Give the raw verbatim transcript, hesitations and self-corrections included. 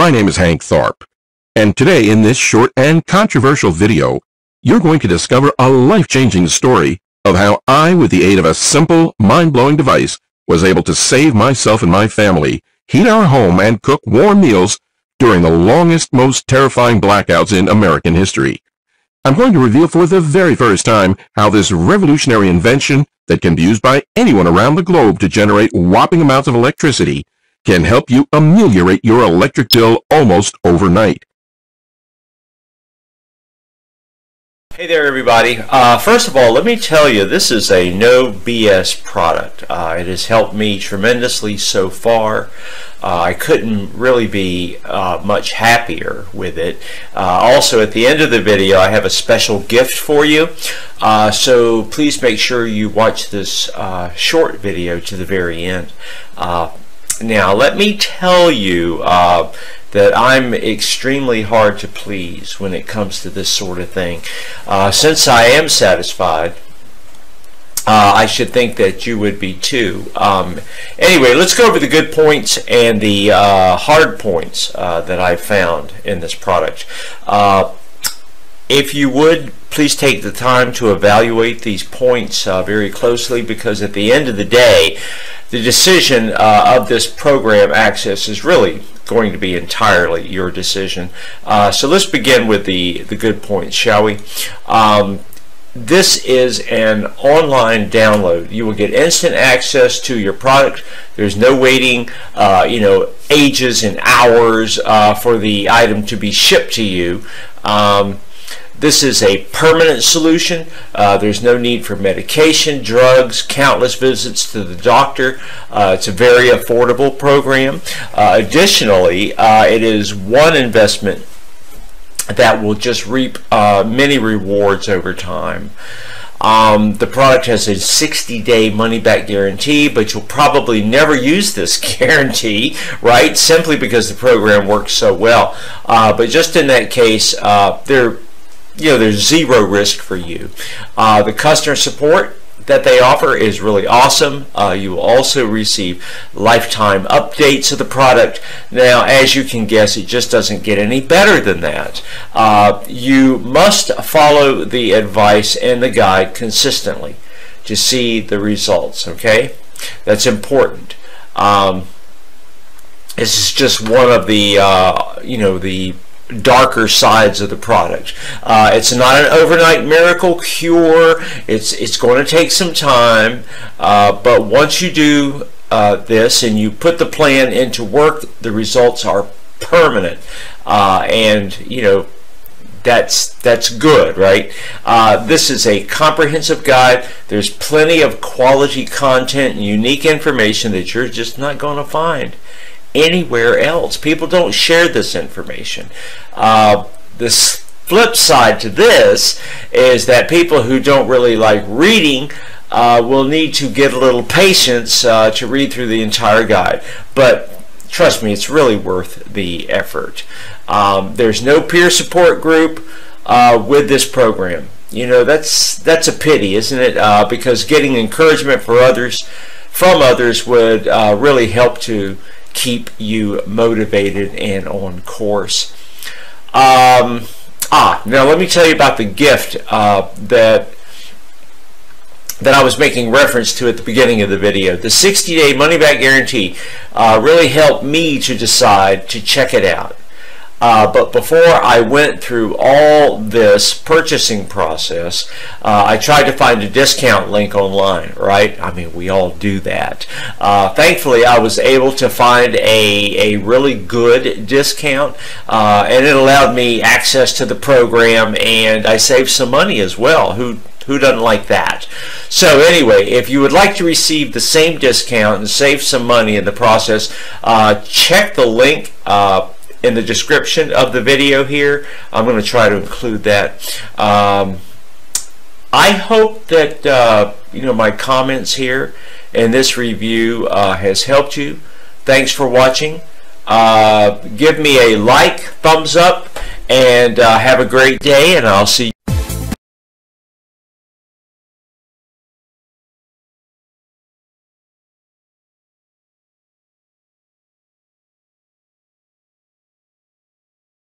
My name is Hank Tharp, and today in this short and controversial video, you're going to discover a life-changing story of how I, with the aid of a simple, mind-blowing device, was able to save myself and my family, heat our home, and cook warm meals during the longest, most terrifying blackouts in American history. I'm going to reveal for the very first time how this revolutionary invention that can be used by anyone around the globe to generate whopping amounts of electricity can help you ameliorate your electric bill almost overnight. Hey there, everybody. Uh, first of all, let me tell you, this is a no B S product. Uh, it has helped me tremendously so far. Uh, I couldn't really be uh, much happier with it. Uh, also, at the end of the video, I have a special gift for you. Uh, so please make sure you watch this uh, short video to the very end. Uh, Now, let me tell you uh, that I'm extremely hard to please when it comes to this sort of thing. Uh, since I am satisfied, uh, I should think that you would be too. Um, anyway, let's go over the good points and the uh, hard points uh, that I found in this product. Uh, If you would, please take the time to evaluate these points uh, very closely, because at the end of the day, the decision uh, of this program access is really going to be entirely your decision. Uh, so let's begin with the, the good points, shall we? Um, This is an online download. You will get instant access to your product. There's no waiting, uh, you know, ages and hours uh, for the item to be shipped to you. Um, This is a permanent solution. Uh, there's no need for medication, drugs, countless visits to the doctor. Uh, it's a very affordable program. Uh, additionally, uh, it is one investment that will just reap uh, many rewards over time. Um, the product has a sixty day money-back guarantee, but you'll probably never use this guarantee, right? Simply because the program works so well. Uh, but just in that case, uh, there. You know, there's zero risk for you. Uh, the customer support that they offer is really awesome. Uh, you will also receive lifetime updates of the product. Now, as you can guess, it just doesn't get any better than that. Uh, you must follow the advice and the guide consistently to see the results, okay? That's important. Um, this is just one of the, uh, you know, the darker sides of the product. Uh, it's not an overnight miracle cure. It's it's going to take some time, uh, but once you do uh, this and you put the plan into work, the results are permanent, uh, and you know that's that's good, right? Uh, this is a comprehensive guide. There's plenty of quality content and unique information that you're just not going to find anywhere else. People don't share this information. Uh, this flip side to this is that people who don't really like reading uh, will need to get a little patience uh, to read through the entire guide. But trust me, it's really worth the effort. Um, there's no peer support group uh, with this program. You know, that's that's a pity, isn't it? Uh, because getting encouragement for others from others would uh, really help to keep you motivated and on course. Um, ah, now let me tell you about the gift uh, that that I was making reference to at the beginning of the video. The sixty day money-back guarantee uh, really helped me to decide to check it out. Uh, but before I went through all this purchasing process, uh, I tried to find a discount link online, right? I mean, we all do that. Uh, thankfully, I was able to find a, a really good discount, uh, and it allowed me access to the program, and I saved some money as well. Who Who doesn't like that? So anyway, if you would like to receive the same discount and save some money in the process, uh, check the link uh, in the description of the video here. I'm going to try to include that. Um, I hope that uh, you know my comments here and this review uh, has helped you. Thanks for watching. Uh, give me a like, thumbs up, and uh, have a great day, and I'll see you.